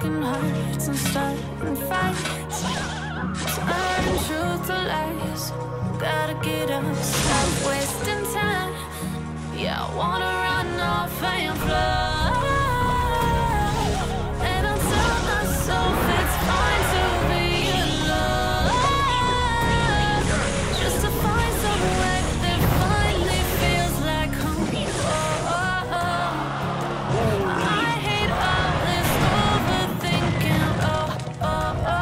broken hearts and starting fights. Turning truth to lies. Gotta get up, stop wasting time. Yeah, I wanna run off and fly. And I'll tell myself it's fine to be alone, just to find somewhere that finally feels like home. Oh, I hate all this overthinking. Oh, oh, oh, oh.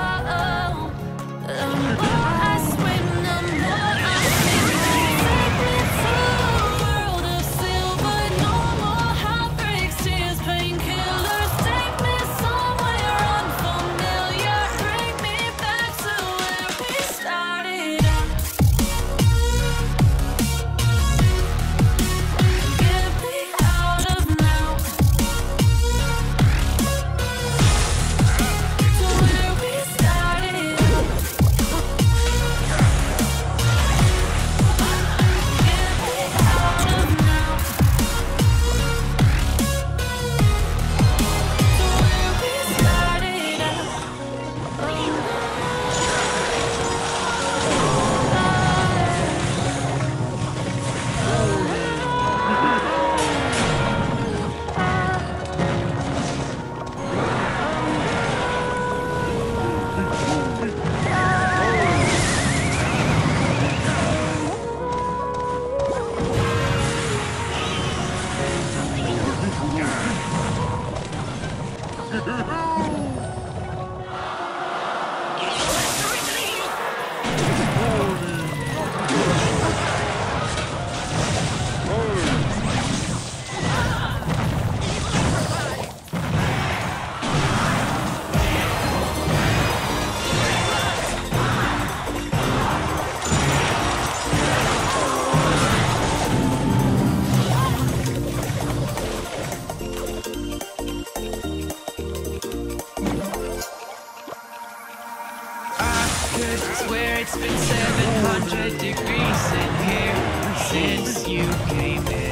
It's been 700 degrees in here since you came in.